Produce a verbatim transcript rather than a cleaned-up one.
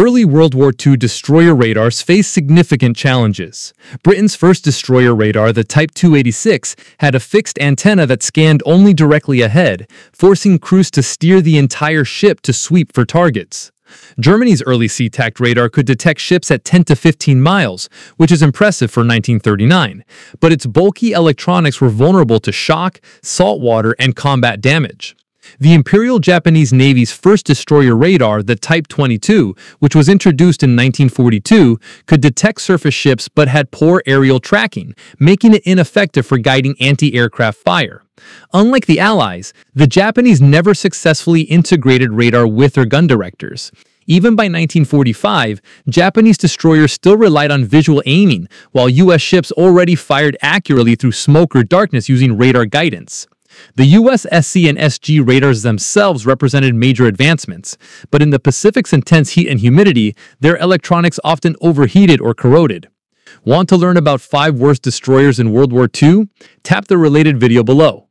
Early World War Two destroyer radars faced significant challenges. Britain's first destroyer radar, the Type two eighty-six, had a fixed antenna that scanned only directly ahead, forcing crews to steer the entire ship to sweep for targets. Germany's early Seetakt radar could detect ships at ten to fifteen miles, which is impressive for nineteen thirty-nine, but its bulky electronics were vulnerable to shock, salt water, and combat damage. The Imperial Japanese Navy's first destroyer radar, the Type twenty-two, which was introduced in nineteen forty-two, could detect surface ships but had poor aerial tracking, making it ineffective for guiding anti-aircraft fire. Unlike the Allies, the Japanese never successfully integrated radar with their gun directors. Even by nineteen forty-five, Japanese destroyers still relied on visual aiming, while U S ships already fired accurately through smoke or darkness using radar guidance. The U S S C and S G radars themselves represented major advancements, but in the Pacific's intense heat and humidity, their electronics often overheated or corroded. Want to learn about five worst destroyers in World War Two? Tap the related video below.